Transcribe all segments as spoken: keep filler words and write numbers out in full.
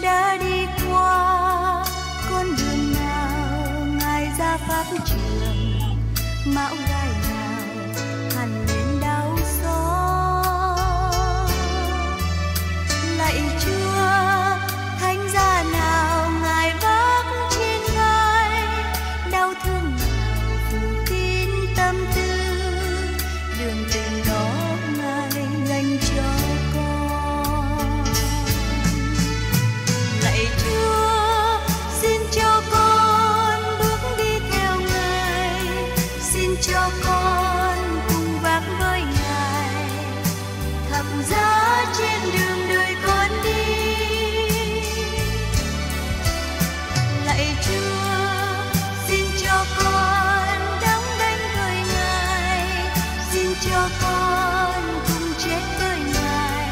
tôi đã đi qua con đường nào, ngài ra pháp trường mão gai nào hằn lên đau xót. Lạy Chúa, thánh giá nào ngài vác trên vai, đau thương nào phủ kín tâm tư, đường tình đó ngài dành cho con. Lạy Chúa, xin cho con bước đi theo ngài, xin cho con cùng vác với ngài thập giá trên đường đời con đi. Lạy Chúa, xin cho con đóng đánh với ngài, xin cho con cùng chết với ngài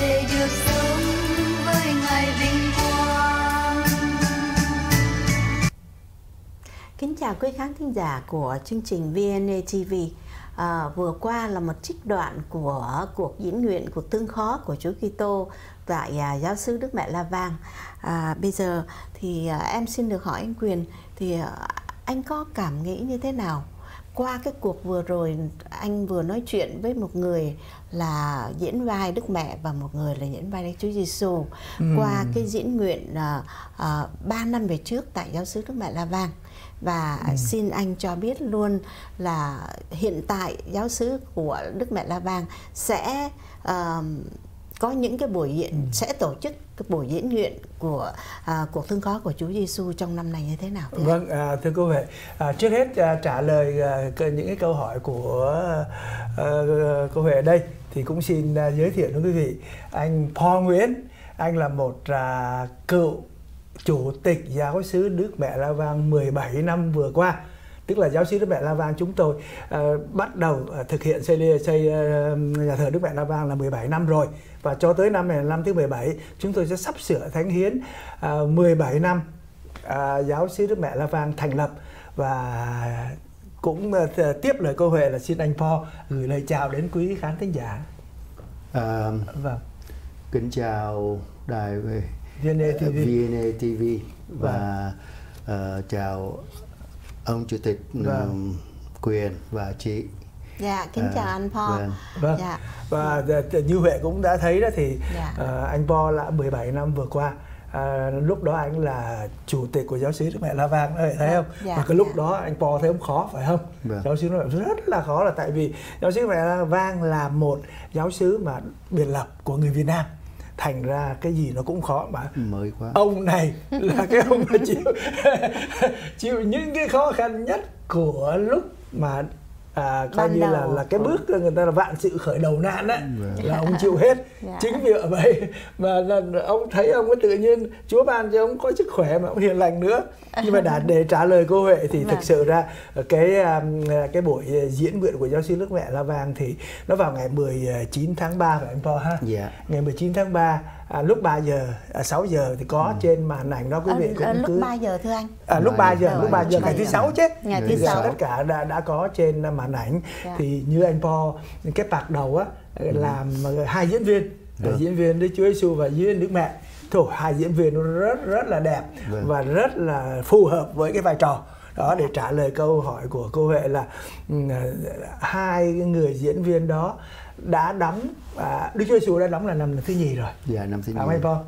để được sống với ngài vinh quang. Kính chào quý khán thính giả của chương trình vê en a tê vê. À, vừa qua là một trích đoạn của cuộc diễn nguyện cuộc tương khó của Chúa Kitô tại à, giáo sư Đức Mẹ La Vang. À, bây giờ thì à, em xin được hỏi anh Quyền, thì à, anh có cảm nghĩ như thế nào qua cái cuộc vừa rồi anh vừa nói chuyện với một người là diễn vai Đức Mẹ và một người là diễn vai Đức Chúa Giêsu ừ. qua cái diễn nguyện à, à, ba năm về trước tại giáo xứ Đức Mẹ La Vang? Và ừ. xin anh cho biết luôn là hiện tại giáo xứ của Đức Mẹ La Vang sẽ uh, có những cái buổi diễn, ừ. sẽ tổ chức cái buổi diễn nguyện của uh, cuộc thương khó của Chúa Giêsu trong năm này như thế nào? Vâng, à, thưa cô Huệ, à, trước hết à, trả lời à, những cái câu hỏi của à, cô Huệ đây thì cũng xin à, giới thiệu với quý vị anh Paul Nguyễn. Anh là một à, cựu Chủ tịch giáo xứ Đức Mẹ La Vang mười bảy năm vừa qua, tức là giáo xứ Đức Mẹ La Vang chúng tôi uh, bắt đầu uh, thực hiện xây, xây uh, nhà thờ Đức Mẹ La Vang là mười bảy năm rồi, và cho tới năm này năm thứ mười bảy chúng tôi sẽ sắp sửa thánh hiến uh, mười bảy năm uh, giáo xứ Đức Mẹ La Vang thành lập. Và cũng uh, tiếp lời cô Huệ là xin anh Paul gửi lời chào đến quý khán thính giả. À, vâng, kính chào đài về vê en a tê vê, vê en a tê vê và vâng. uh, chào ông Chủ tịch vâng. uh, Quyền và chị. Dạ, kính uh, chào anh Paul. Vâng. Vâng. Dạ. Và dạ. như Huệ cũng đã thấy đó thì dạ. uh, anh Paul đã mười bảy năm vừa qua. À, lúc đó anh là chủ tịch của giáo xứ Đức Mẹ La Vang, thấy dạ, không? Dạ, và cái lúc dạ. đó anh Paul thấy không khó phải không? Dạ. Giáo xứ Đức Mẹ rất là khó, là tại vì giáo xứ Đức Mẹ La Vang là một giáo xứ mà biệt lập của người Việt Nam, thành ra cái gì nó cũng khó mà mới quá. Ông này là cái ông mà chịu chịu những cái khó khăn nhất của lúc mà à, coi như là là cái bước người ta là vạn sự khởi đầu nạn đấy, yeah. là ông chịu hết. Yeah. Chính vì vậy mà ông thấy ông tự nhiên Chúa ban cho ông có sức khỏe mà ông hiền lành nữa. Nhưng mà đã để trả lời cô Huệ thì thực sự ra cái cái buổi diễn nguyện của giáo sư Đức Mẹ La Vang thì nó vào ngày mười chín tháng ba phải anh Paul ha? Yeah. Ngày mười chín tháng ba. À, lúc ba giờ, à, sáu giờ thì có ừ. trên màn ảnh đó quý vị cũng à, lúc cứ... ba giờ thưa anh? À, lúc ba giờ, lúc ba giờ ngày thứ sáu chứ. Ngày thứ sáu. Tất cả đã, đã có trên màn ảnh. Dạ. Thì như anh Paul, cái part đầu á, ừ. làm hai diễn viên. Dạ. Diễn viên Đức Chúa Giêsu và diễn viên Đức Mẹ. Thôi, hai diễn viên nó rất rất là đẹp dạ. và rất là phù hợp với cái vai trò. Đó, để trả lời câu hỏi của cô Huệ là hai người diễn viên đó đã đóng à, Đức Chúa Giêsu đã đóng là năm thứ nhì rồi. Dạ, năm thứ nhì.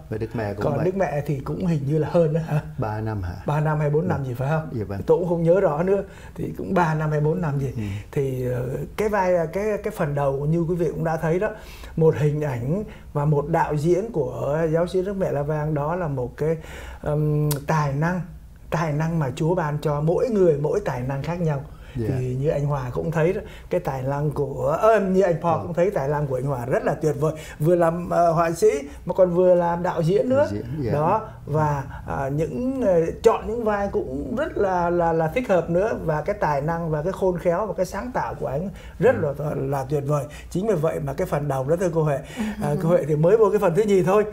Và Đức Mẹ cũng Còn vậy. Đức Mẹ thì cũng hình như là hơn đó hả? ba năm hả? ba năm hay bốn năm ừ. gì phải không? Dạ, vâng. Tôi cũng không nhớ rõ nữa. Thì cũng ba năm hay bốn năm gì. Ừ. Thì cái vai cái cái phần đầu như quý vị cũng đã thấy đó, một hình ảnh và một đạo diễn của giáo xứ Đức Mẹ La Vang, đó là một cái um, tài năng tài năng mà Chúa ban cho mỗi người mỗi tài năng khác nhau. Yeah. Thì như anh Hòa cũng thấy đó, cái tài năng của ơ, như anh Paul oh. cũng thấy tài năng của anh Hòa rất là tuyệt vời, vừa làm uh, họa sĩ mà còn vừa làm đạo diễn nữa. Diễn, yeah. đó và uh, những uh, chọn những vai cũng rất là là là thích hợp nữa, và cái tài năng và cái khôn khéo và cái sáng tạo của anh rất yeah. là là tuyệt vời. Chính vì vậy mà cái phần đầu đó thưa cô Huệ, uh, cô Huệ thì mới vô cái phần thứ nhì thôi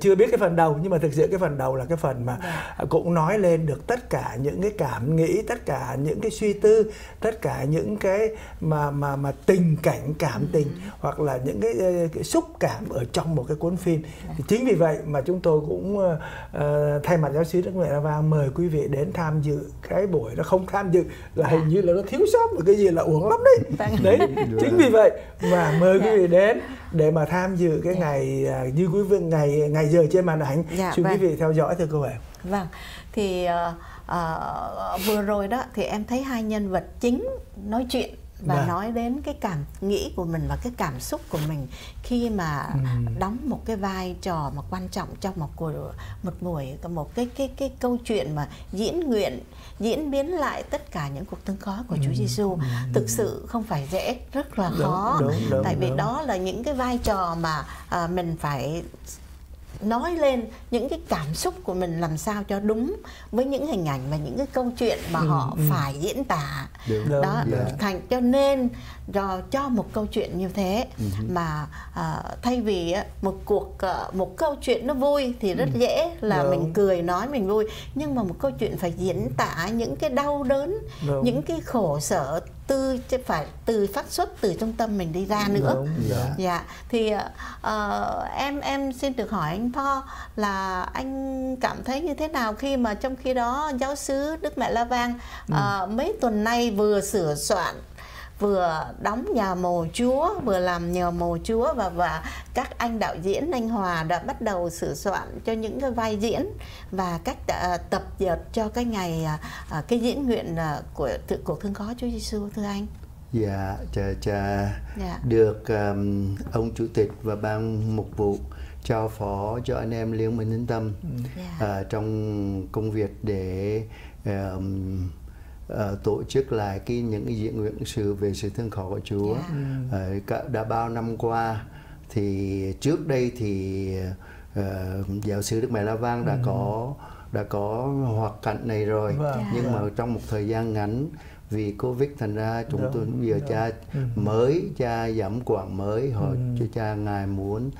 chưa biết cái phần đầu, nhưng mà thực sự cái phần đầu là cái phần mà Đấy. cũng nói lên được tất cả những cái cảm nghĩ, tất cả những cái suy tư, tất cả những cái mà mà mà tình cảnh, cảm tình ừ. hoặc là những cái, cái xúc cảm ở trong một cái cuốn phim. Đấy. Thì chính vì vậy mà chúng tôi cũng uh, thay mặt giáo xứ Đức Mẹ La Vang mời quý vị đến tham dự cái buổi đó. Không tham dự là hình như là nó thiếu sót một cái gì là uổng lắm đấy. Đấy, chính vì vậy mà mời quý vị đến để mà tham dự cái ngày như quý vị ngày ngày giờ trên màn ảnh. Dạ, xin quý vị theo dõi thưa cô ạ. Vâng, thì à, vừa rồi đó thì em thấy hai nhân vật chính nói chuyện và dạ. nói đến cái cảm nghĩ của mình và cái cảm xúc của mình khi mà ừ. đóng một cái vai trò mà quan trọng trong một cuộc một buổi một cái cái cái câu chuyện mà diễn nguyện diễn biến lại tất cả những cuộc thương khó của ừ. Chúa Giêsu. Ừ. Thực sự không phải dễ, rất là khó, đúng, đúng, đúng, tại vì đúng. đó là những cái vai trò mà à, mình phải nói lên những cái cảm xúc của mình làm sao cho đúng với những hình ảnh và những cái câu chuyện mà ừ, họ ừ. phải diễn tả. Đúng, đó yeah. thành cho nên do cho một câu chuyện như thế ừ. mà uh, thay vì uh, một cuộc uh, một câu chuyện nó vui thì rất ừ. dễ là đúng. mình cười nói mình vui, nhưng mà một câu chuyện phải diễn tả những cái đau đớn, đúng. những cái khổ sở từ chứ phải từ phát xuất từ trong tâm mình đi ra nữa. Đúng, dạ. dạ thì uh, em em xin được hỏi anh Paul là anh cảm thấy như thế nào khi mà trong khi đó giáo xứ Đức Mẹ La Vang ừ. uh, mấy tuần nay vừa sửa soạn, vừa đóng Nhà Mồ Chúa, vừa làm Nhà Mồ Chúa, và và các anh đạo diễn, anh Hòa đã bắt đầu sửa soạn cho những cái vai diễn và cách uh, tập dượt cho cái ngày uh, cái diễn nguyện uh, của cuộc thương khó Chúa Giêsu thưa anh. Dạ, chà, chà. Dạ. Được um, ông chủ tịch và ban mục vụ trao phó cho anh em Liên Minh Tín Tâm dạ. uh, trong công việc để um, Uh, tổ chức lại cái những cái diễn nguyện sự về sự thương khó của Chúa. yeah. uh, đã bao năm qua thì trước đây thì uh, giáo xứ Đức Mẹ La Vang đã ừ. có đã có hoạt cảnh này rồi. yeah. Nhưng mà trong một thời gian ngắn vì Covid thành ra chúng tôi bây giờ cha ừ. mới cha giám quản mới họ cho ừ. cha ngài muốn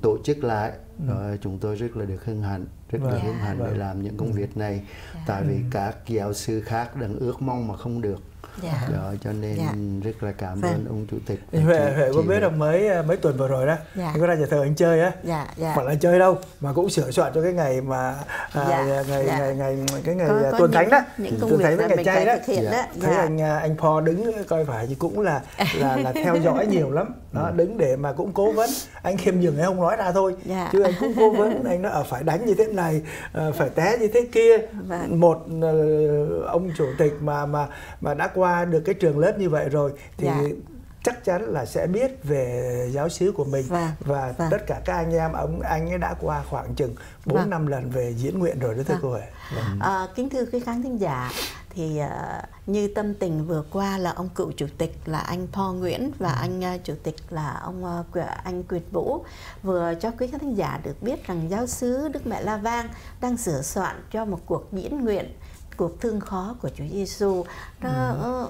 tổ chức lại. ừ. Chúng tôi rất là được hân hạnh, rất vâng. là hân hạnh vâng. để làm những công việc này. Dạ. Tại vì các giáo sư khác đang ước mong mà không được. Dạ. Đó, cho nên dạ. rất là cảm ơn dạ. ông chủ tịch. Huệ, Huệ có biết rằng mấy mấy tuần vừa rồi đó, dạ. anh có ra nhà thờ anh chơi á, dạ. dạ. phải là chơi đâu mà cũng sửa soạn cho cái ngày mà à, dạ. ngày, dạ. ngày ngày ngày cái ngày có, có tuần thánh đó, tuần thánh với ngày chay đó, dạ. Dạ. thấy dạ. anh anh Paul đứng coi phải thì cũng là là là theo dõi nhiều lắm, đó đứng để mà cũng cố vấn. Anh khiêm nhường anh không nói ra thôi, dạ. chứ anh cũng cố vấn. Anh nói ở phải đánh như thế này, phải té như thế kia. Dạ. Một ông chủ tịch mà mà mà đã qua được cái trường lớp như vậy rồi thì dạ. chắc chắn là sẽ biết về giáo xứ của mình. Vâng, và vâng. tất cả các anh em ông anh ấy đã qua khoảng chừng bốn vâng. năm lần về diễn nguyện rồi đó thưa vâng. cô ạ. Vâng. À, kính thưa quý khán thính giả, thì uh, như tâm tình vừa qua là ông cựu chủ tịch là anh Paul Nguyễn và anh uh, chủ tịch là ông uh, anh Quyết Vũ vừa cho quý khán thính giả được biết rằng giáo xứ Đức Mẹ La Vang đang sửa soạn cho một cuộc diễn nguyện cuộc thương khó của Chúa Giêsu nó ừ.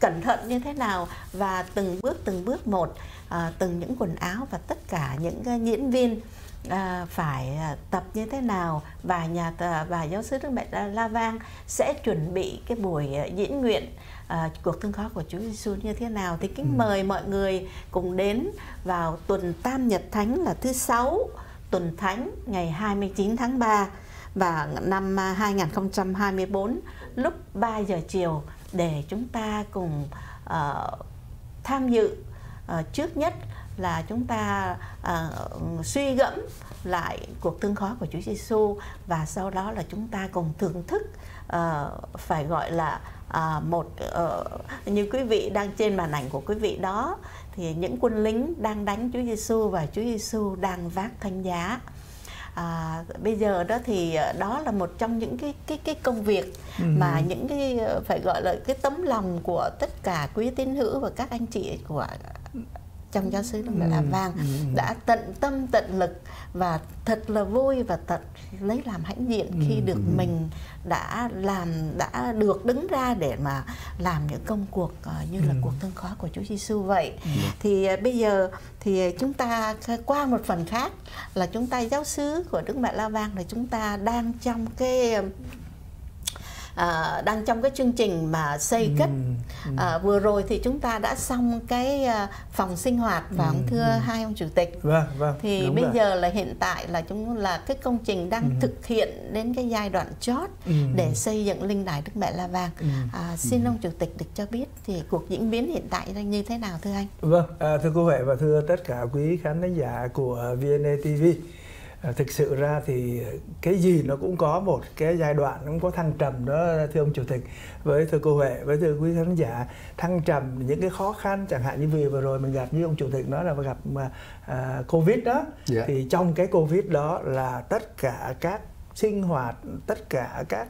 cẩn thận như thế nào, và từng bước từng bước một, à, từng những quần áo và tất cả những diễn viên à, phải tập như thế nào, và nhà và giáo xứ Đức Mẹ La Vang sẽ chuẩn bị cái buổi diễn nguyện à, cuộc thương khó của Chúa Giêsu như thế nào. Thì kính ừ. mời mọi người cùng đến vào tuần Tam Nhật Thánh là thứ sáu, tuần Thánh ngày hai mươi chín tháng ba và năm hai nghìn không trăm hai mươi tư lúc ba giờ chiều để chúng ta cùng uh, tham dự. Uh, trước nhất là chúng ta uh, suy gẫm lại cuộc thương khó của Chúa Giêsu, và sau đó là chúng ta cùng thưởng thức uh, phải gọi là uh, một uh, như quý vị đang trên màn ảnh của quý vị đó thì những quân lính đang đánh Chúa Giêsu và Chúa Giêsu đang vác thánh giá. À, bây giờ đó thì đó là một trong những cái cái cái công việc ừ. mà những cái phải gọi là cái tấm lòng của tất cả quý tín hữu và các anh chị của trong giáo xứ Đức Mẹ La Vang ừ. đã tận tâm tận lực và thật là vui và thật lấy làm hãnh diện khi ừ. được mình đã làm đã được đứng ra để mà làm những công cuộc như là ừ. cuộc thương khó của Chúa Giêsu vậy. Ừ. Thì bây giờ thì chúng ta qua một phần khác là chúng ta giáo xứ của Đức Mẹ La Vang là chúng ta đang trong cái À, đang trong cái chương trình mà xây cất ừ, ừ. À, vừa rồi thì chúng ta đã xong cái phòng sinh hoạt và ừ, ông thưa ừ. hai ông chủ tịch vâng, vâng, thì bây rồi. giờ là hiện tại là chúng là cái công trình đang ừ. thực hiện đến cái giai đoạn chót ừ. để xây dựng linh đài Đức Mẹ La Vang. ừ. à, xin ừ. ông chủ tịch được cho biết thì cuộc diễn biến hiện tại đang như thế nào thưa anh? Vâng, à, thưa quý vị và thưa tất cả quý khán thính giả của vê en a tê vê. Thực sự ra thì cái gì nó cũng có một cái giai đoạn cũng có thăng trầm đó thưa ông chủ tịch, với thưa cô Huệ, với thưa quý khán giả. Thăng trầm những cái khó khăn chẳng hạn như vì vừa rồi mình gặp như ông chủ tịch nói là gặp mà à, Covid đó yeah. Thì trong cái Covid đó là tất cả các sinh hoạt, tất cả các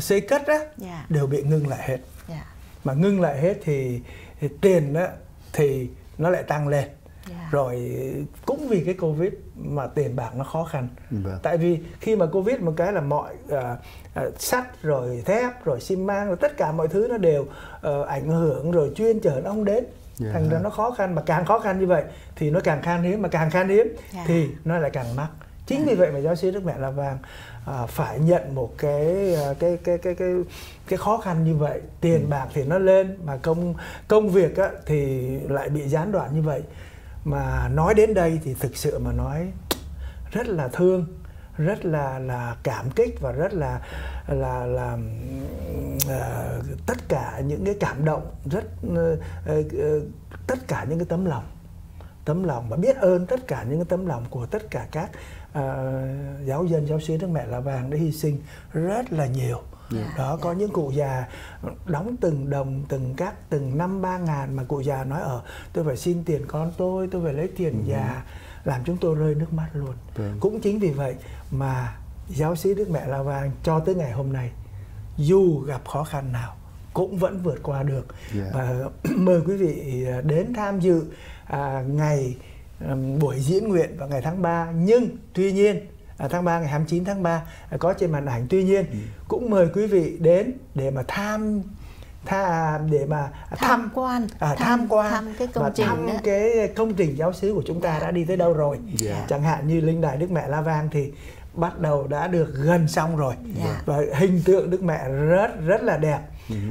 xây cất đó yeah. đều bị ngưng lại hết yeah. Mà ngưng lại hết thì, thì tiền đó thì nó lại tăng lên. Yeah. Rồi cũng vì cái Covid mà tiền bạc nó khó khăn. Vâng. Tại vì khi mà Covid một cái là mọi uh, sắt rồi thép rồi xi măng rồi tất cả mọi thứ nó đều uh, ảnh hưởng rồi chuyên chở nó không đến. Yeah. Thành ra nó khó khăn, mà càng khó khăn như vậy thì nó càng khan hiếm, mà càng khan hiếm yeah. thì nó lại càng mắc. Chính yeah. vì vậy mà giáo xứ Đức Mẹ La Vang uh, phải nhận một cái, uh, cái, cái, cái, cái, cái khó khăn như vậy. Tiền ừ. bạc thì nó lên, mà công, công việc á, thì lại bị gián đoạn như vậy. Mà nói đến đây thì thực sự mà nói rất là thương, rất là là cảm kích và rất là là là uh, tất cả những cái cảm động, rất uh, uh, tất cả những cái tấm lòng, tấm lòng và biết ơn tất cả những cái tấm lòng của tất cả các uh, giáo dân giáo xứ Đức Mẹ La Vang đã hy sinh rất là nhiều. Yeah, đó yeah. Có những cụ già đóng từng đồng, từng cát, từng năm ba ngàn mà cụ già nói ở tôi phải xin tiền con tôi, tôi phải lấy tiền ừ. già, làm chúng tôi rơi nước mắt luôn. Được. Cũng chính vì vậy mà giáo xứ Đức Mẹ La Vang cho tới ngày hôm nay dù gặp khó khăn nào cũng vẫn vượt qua được. Yeah. Và mời quý vị đến tham dự à, ngày à, buổi diễn nguyện vào ngày tháng ba, nhưng tuy nhiên À, tháng ba ngày hai mươi chín tháng ba à, có trên màn ảnh. Tuy nhiên ừ. cũng mời quý vị đến để mà tham tha, để mà tham, tham quan à, tham, tham quan thăm cái công, trình, thăm cái công trình giáo xứ của chúng ta đã đi tới đâu rồi. yeah. Chẳng hạn như linh đài Đức Mẹ La Vang thì bắt đầu đã được gần xong rồi. yeah. Và hình tượng Đức Mẹ rất rất là đẹp,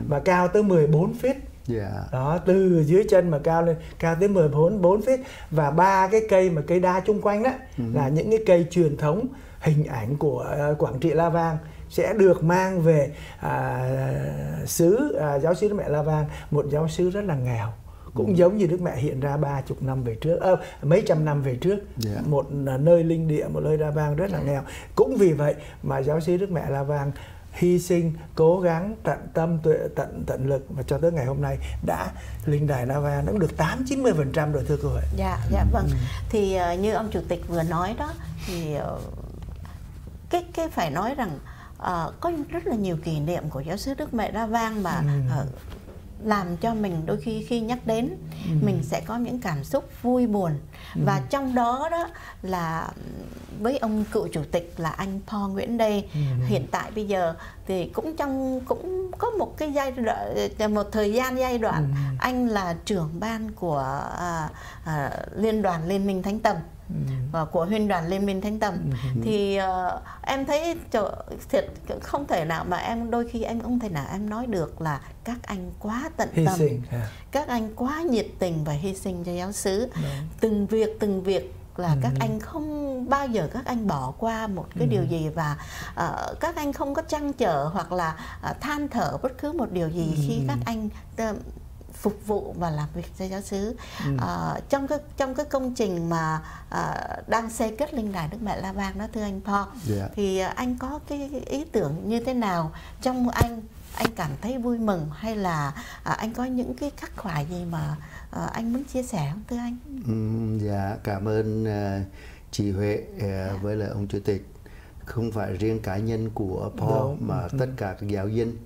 và ừ. cao tới mười bốn feet. Yeah. Đó, từ dưới chân mà cao lên, cao tới mười bốn phít, và ba cái cây mà cây đa chung quanh đó uh-huh. là những cái cây truyền thống, hình ảnh của uh, Quảng Trị La Vang sẽ được mang về uh, xứ uh, giáo xứ Đức Mẹ La Vang, một giáo xứ rất là nghèo, cũng uh-huh. giống như Đức Mẹ hiện ra ba chục năm về trước, uh, mấy trăm năm về trước, yeah. một uh, nơi linh địa, một nơi La Vang rất là yeah. nghèo. Cũng vì vậy mà giáo xứ Đức Mẹ La Vang hy sinh, cố gắng, tận tâm, tuệ, tận tận lực, và cho tới ngày hôm nay đã linh đài La Vang cũng được tám chín mươi phần trăm rồi thưa cô ạ. Dạ, dạ vâng. Ừ. Thì uh, như ông chủ tịch vừa nói đó thì uh, cái cái phải nói rằng uh, có rất là nhiều kỷ niệm của giáo xứ Đức Mẹ La Vang mà ừ. uh, làm cho mình đôi khi khi nhắc đến ừ. mình sẽ có những cảm xúc vui buồn. ừ. Và trong đó đó là với ông cựu chủ tịch là anh Paul Nguyễn Đê, ừ. hiện tại bây giờ thì cũng trong cũng có một cái giai đoạn, một thời gian giai đoạn ừ. anh là trưởng ban của à, à, Liên đoàn Liên minh Thánh Tầm, và của Huynh đoàn Liên minh Thánh Tầm. ừ. Thì uh, em thấy thiệt không thể nào mà em đôi khi em không thể nào em nói được là các anh quá tận tâm, à. các anh quá nhiệt tình và hy sinh cho giáo xứ. Từng việc từng việc là ừ. các anh không bao giờ các anh bỏ qua một cái ừ. điều gì, và uh, các anh không có trăn trở hoặc là uh, than thở bất cứ một điều gì ừ. khi các anh uh, phục vụ và làm việc cho giáo xứ. ừ. à, trong cái trong cái công trình mà à, đang xây cất linh đài Đức Mẹ La Vang đó thưa anh Paul, yeah. thì à, anh có cái ý tưởng như thế nào, trong anh anh cảm thấy vui mừng hay là à, anh có những cái khắc khoải gì mà à, anh muốn chia sẻ không thưa anh? ừ, Dạ cảm ơn uh, chị Huệ uh, yeah. với lại ông chủ tịch, không phải riêng cá nhân của Paul Đúng. mà ừ. tất cả các giáo dân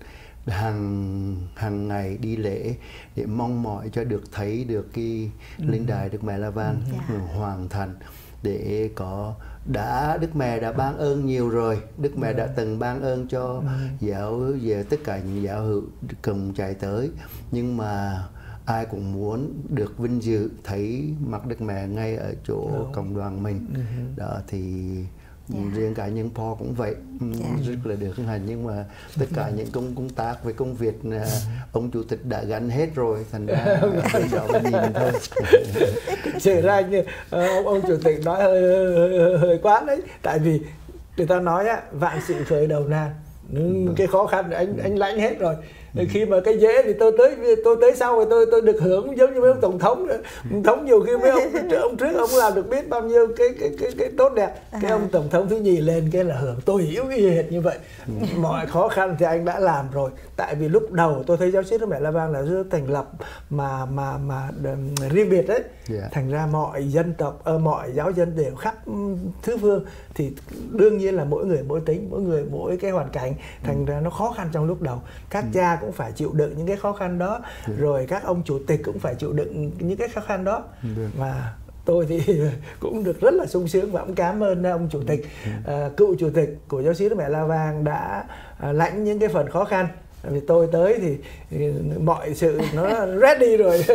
hàng hàng ngày đi lễ để mong mỏi cho được thấy được cái linh đài Đức Mẹ La Vang yeah. hoàn thành, để có đã Đức Mẹ đã ban ơn nhiều rồi. Đức Mẹ đã từng ban ơn cho giáo về tất cả những giáo hữu cùng chạy tới, nhưng mà ai cũng muốn được vinh dự thấy mặt Đức Mẹ ngay ở chỗ Đúng. Cộng đoàn mình. Uh-huh. Đó thì yeah. riêng cá nhân Paul cũng vậy, yeah. rất là được hân hạnh, nhưng mà tất cả những công công tác với công việc ông chủ tịch đã gắn hết rồi, thành ra bây giờ mình nhìn thôi. Xảy ra như ông, ông chủ tịch nói hơi hơi, hơi quá đấy, tại vì người ta nói á, vạn sự khởi đầu nan. Đúng. Cái khó khăn anh anh lãnh hết rồi. Ừ. Khi mà cái dễ thì tôi tới tôi tới sau rồi tôi tôi được hưởng giống như mấy ông tổng thống. Tổng thống nhiều khi mấy ông ông trước ông làm được biết bao nhiêu cái cái cái, cái tốt đẹp. À. Cái ông tổng thống thứ nhì lên cái là hưởng. Tôi hiểu y hệt như vậy. Ừ. Mọi khó khăn thì anh đã làm rồi. Tại vì lúc đầu tôi thấy giáo xứ Đức Mẹ La Vang là rất thành lập mà mà mà riêng biệt đấy. Yeah. Thành ra mọi dân tộc uh, mọi giáo dân đều khắp thứ phương thì đương nhiên là mỗi người mỗi tính, mỗi người mỗi cái hoàn cảnh. Thành ra nó khó khăn trong lúc đầu, các ừ. cha cũng phải chịu đựng những cái khó khăn đó, ừ. rồi các ông chủ tịch cũng phải chịu đựng những cái khó khăn đó, ừ. mà tôi thì cũng được rất là sung sướng và cũng cảm ơn ông chủ tịch, ừ. à, cựu chủ tịch của giáo xứ Đức Mẹ La Vang đã à, lãnh những cái phần khó khăn. Vì tôi tới thì, thì mọi sự nó ready rồi,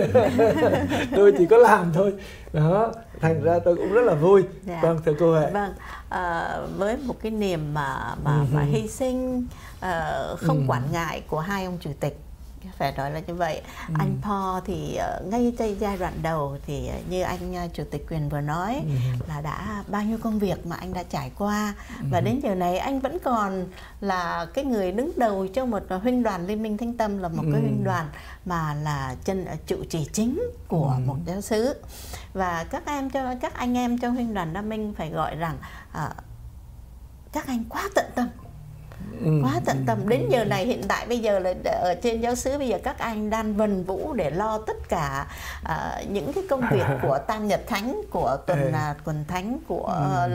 tôi chỉ có làm thôi đó, thành ra tôi cũng rất là vui. Dạ. Vâng, thưa cô ạ. Vâng, à, với một cái niềm mà mà, ừ. mà hy sinh à, không ừ. quản ngại của hai ông chủ tịch, phải nói là như vậy. Ừ. Anh Paul thì ngay trong giai đoạn đầu thì như anh chủ tịch quyền vừa nói, ừ. là đã bao nhiêu công việc mà anh đã trải qua, ừ. và đến giờ này anh vẫn còn là cái người đứng đầu trong một huynh đoàn Liên minh Thánh Tâm, là một ừ. cái huynh đoàn mà là chân trụ trì chính của ừ. một giáo xứ, và các em cho các anh em trong huynh đoàn Nam Minh phải gọi rằng à, các anh quá tận tâm. Quá tận tâm. Đến giờ này hiện tại bây giờ là ở trên giáo xứ bây giờ các anh đang vần vũ để lo tất cả uh, những cái công việc của Tam Nhật Thánh, của tuần uh, tuần thánh, của uh,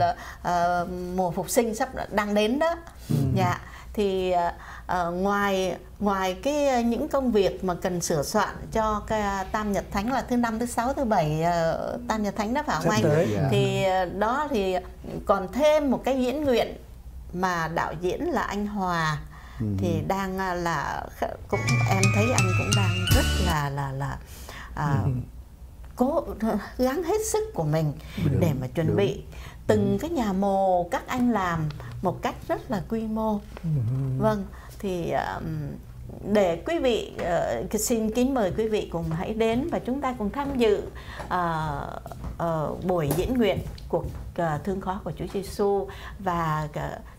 uh, mùa phục sinh sắp đang đến đó. Dạ. Thì uh, ngoài ngoài cái những công việc mà cần sửa soạn cho cái Tam Nhật Thánh là thứ năm, thứ sáu, thứ bảy uh, Tam Nhật Thánh đó phải không anh? Thì uh, đó thì còn thêm một cái diễn nguyện mà đạo diễn là anh Hòa, ừ. thì đang là cũng em thấy anh cũng đang rất là là là à, ừ. cố gắng hết sức của mình đúng, để mà chuẩn đúng. bị từng cái nhà mồ các anh làm một cách rất là quy mô. Ừ. Vâng, thì để quý vị xin kính mời quý vị cùng hãy đến và chúng ta cùng tham dự à, à, buổi diễn nguyện cuộc thương khó của Chúa Giêsu, và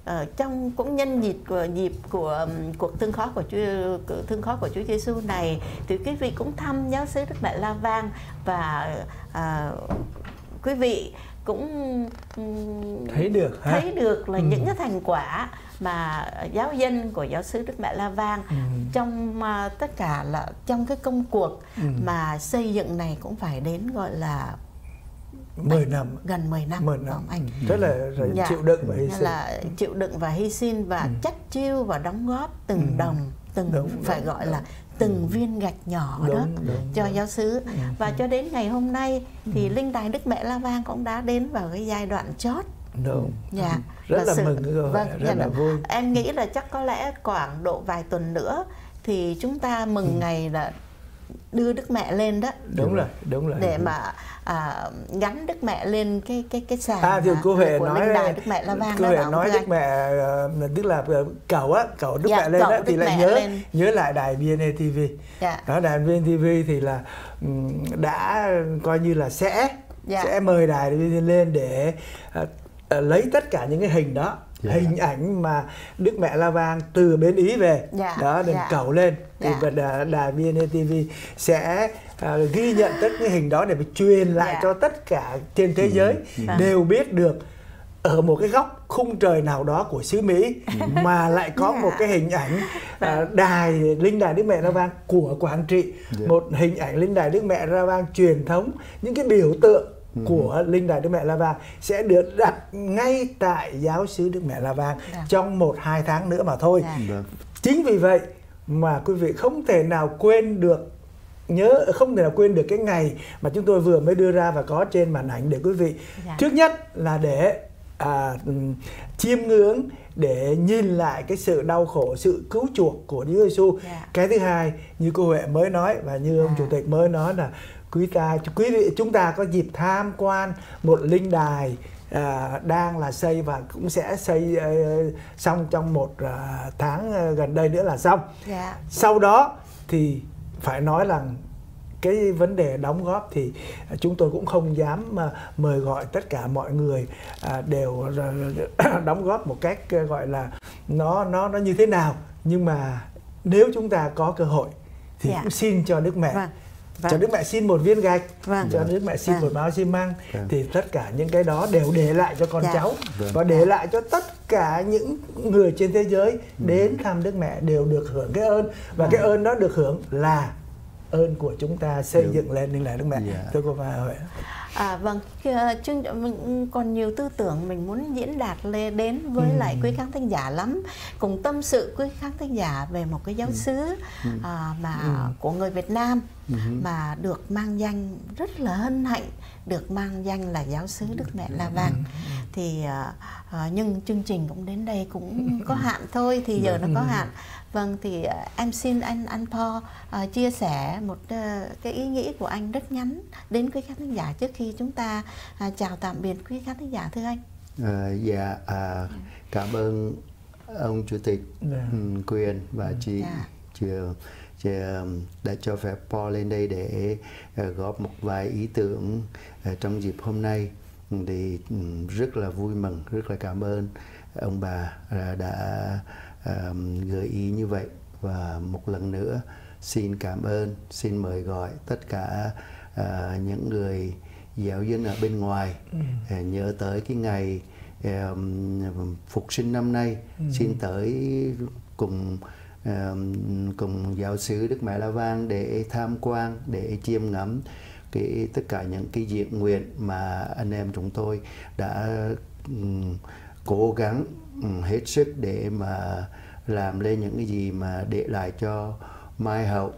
uh, trong cũng nhân dịp của dịp của um, cuộc thương khó của Chúa thương khó của Chúa Giêsu này thì quý vị cũng thăm giáo xứ Đức Mẹ La Vang, và uh, quý vị cũng um, thấy được ha? thấy được là ừ. những cái thành quả mà giáo dân của giáo xứ Đức Mẹ La Vang ừ. trong uh, tất cả là trong cái công cuộc ừ. mà xây dựng này cũng phải đến gọi là mười năm, gần mười năm, mười năm. Anh rất là, là dạ. chịu đựng và hy sinh, là chịu đựng và hy sinh và ừ. chắc chiêu và đóng góp từng ừ. đồng, từng đúng, phải đúng, gọi đúng. là từng viên gạch nhỏ đúng, đó đúng, cho đúng. giáo xứ. Và cho đến ngày hôm nay thì ừ. linh đài Đức Mẹ La Vang cũng đã đến vào cái giai đoạn chót. Đúng. Dạ. Rất và là sự... mừng rồi. Vâng, rất dạ là vui. Em nghĩ là chắc có lẽ khoảng độ vài tuần nữa thì chúng ta mừng ừ. ngày là đưa Đức Mẹ lên đó. Đúng rồi, đúng rồi. Để mà à, gắn Đức Mẹ lên cái cái cái sàn à, thì cô Huệ nói linh đài Đức Mẹ La Vang, cô Huệ nói Đức Mẹ tức là cầu á, cầu Đức dạ, Mẹ lên đó, thì lại nhớ lên. nhớ lại đài vê en tê vê. Dạ. Đó, đài vê en tê vê thì là đã coi như là sẽ dạ. sẽ mời đài vê en tê vê lên để à, à, lấy tất cả những cái hình đó, dạ. hình ảnh mà Đức Mẹ La Vang từ bên Ý về dạ. đó để dạ. cầu lên. Dạ. Thì đài, đài vê en tê vê sẽ à, ghi nhận tất cái hình đó để mà truyền lại yeah. cho tất cả trên thế giới yeah. đều biết được ở một cái góc khung trời nào đó của xứ Mỹ mà lại có yeah. một cái hình ảnh à, đài linh đài Đức Mẹ La Vang của Quảng Trị, yeah. một hình ảnh linh đài Đức Mẹ La Vang truyền thống, những cái biểu tượng của linh đài Đức Mẹ La Vang sẽ được đặt ngay tại giáo xứ Đức Mẹ La Vang yeah. trong một hai tháng nữa mà thôi. Yeah. Chính vì vậy mà quý vị không thể nào quên được, nhớ không thể nào quên được cái ngày mà chúng tôi vừa mới đưa ra và có trên màn ảnh để quý vị. Dạ. Trước nhất là để à, chiêm ngưỡng, để nhìn lại cái sự đau khổ, sự cứu chuộc của Đức Giêsu. Dạ. Cái thứ hai, như cô Huệ mới nói và như ông à. Chủ tịch mới nói là quý ta, quý vị chúng ta có dịp tham quan một linh đài à, đang là xây và cũng sẽ xây à, xong trong một à, tháng à, gần đây nữa là xong. Dạ. Sau đó thì phải nói rằng cái vấn đề đóng góp thì chúng tôi cũng không dám mà mời gọi tất cả mọi người đều đóng góp một cách gọi là nó nó nó như thế nào, nhưng mà nếu chúng ta có cơ hội thì dạ. cũng xin cho Đức Mẹ, vâng. Vâng. cho Đức Mẹ xin một viên gạch, vâng. cho Đức Mẹ xin vâng. một bao xi măng, vâng. thì tất cả những cái đó đều để lại cho con dạ. cháu vâng. và để lại cho tất cả những người trên thế giới đến thăm Đức Mẹ đều được hưởng cái ơn, và vâng. cái ơn đó được hưởng là ơn của chúng ta xây Điều. dựng lên linh lài Đức Mẹ. Yeah. Thưa cô Hòa Huệ. À, vâng, chương mình còn nhiều tư tưởng mình muốn diễn đạt lên đến với ừ. lại quý khán thính giả lắm, cùng tâm sự quý khán thính giả về một cái giáo ừ. xứ ừ. À, mà ừ. của người Việt Nam ừ. mà được mang danh, rất là hân hạnh được mang danh là giáo xứ Đức Mẹ La Vang. Ừ. Thì à, nhưng chương trình cũng đến đây cũng có hạn thôi, thì giờ nó có hạn. Vâng, thì em xin anh anh Paul uh, chia sẻ một uh, cái ý nghĩ của anh rất ngắn đến quý khán thính giả trước khi chúng ta uh, chào tạm biệt quý khán thính giả, thưa anh. À, dạ, à, cảm ơn ông Chủ tịch dạ. Quyền và chị dạ. Trường đã cho phép Paul lên đây để uh, góp một vài ý tưởng uh, trong dịp hôm nay. Thì um, rất là vui mừng, rất là cảm ơn ông bà uh, đã À, gợi ý như vậy, và một lần nữa xin cảm ơn, xin mời gọi tất cả à, những người giáo dân ở bên ngoài ừ. à, nhớ tới cái ngày à, phục sinh năm nay, ừ. xin tới cùng à, cùng giáo xứ Đức Mẹ La Vang để tham quan, để chiêm ngắm cái tất cả những cái diện nguyện mà anh em chúng tôi đã um, cố gắng hết sức để mà làm lên những cái gì mà để lại cho mai hậu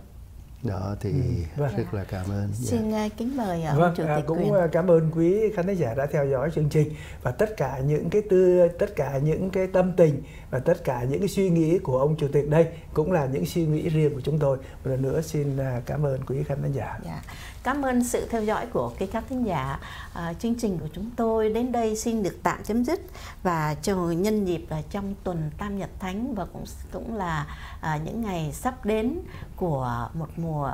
đó, thì ừ, vâng. rất là cảm ơn. Xin yeah. kính mời ông vâng, Chủ tịch cũng Quyền. Cảm ơn quý khán thính giả đã theo dõi chương trình, và tất cả những cái tư tất cả những cái tâm tình và tất cả những cái suy nghĩ của ông Chủ tịch đây cũng là những suy nghĩ riêng của chúng tôi. Một lần nữa xin cảm ơn quý khán thính giả. Yeah. Cảm ơn sự theo dõi của quý khán thính giả. À, chương trình của chúng tôi đến đây xin được tạm chấm dứt, và chờ nhân dịp là trong tuần Tam Nhật Thánh và cũng cũng là à, những ngày sắp đến của một mùa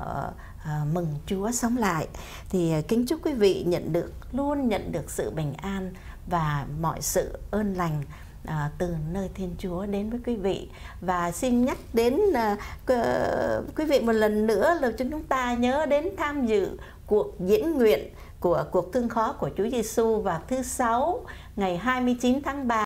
à, mừng Chúa sống lại, thì kính chúc quý vị nhận được luôn nhận được sự bình an và mọi sự ơn lành à, từ nơi Thiên Chúa đến với quý vị. Và xin nhắc đến à, quý vị một lần nữa là chúng ta nhớ đến tham dự cuộc diễn nguyện của cuộc thương khó của Chúa Giêsu vào thứ sáu ngày hai mươi chín tháng ba.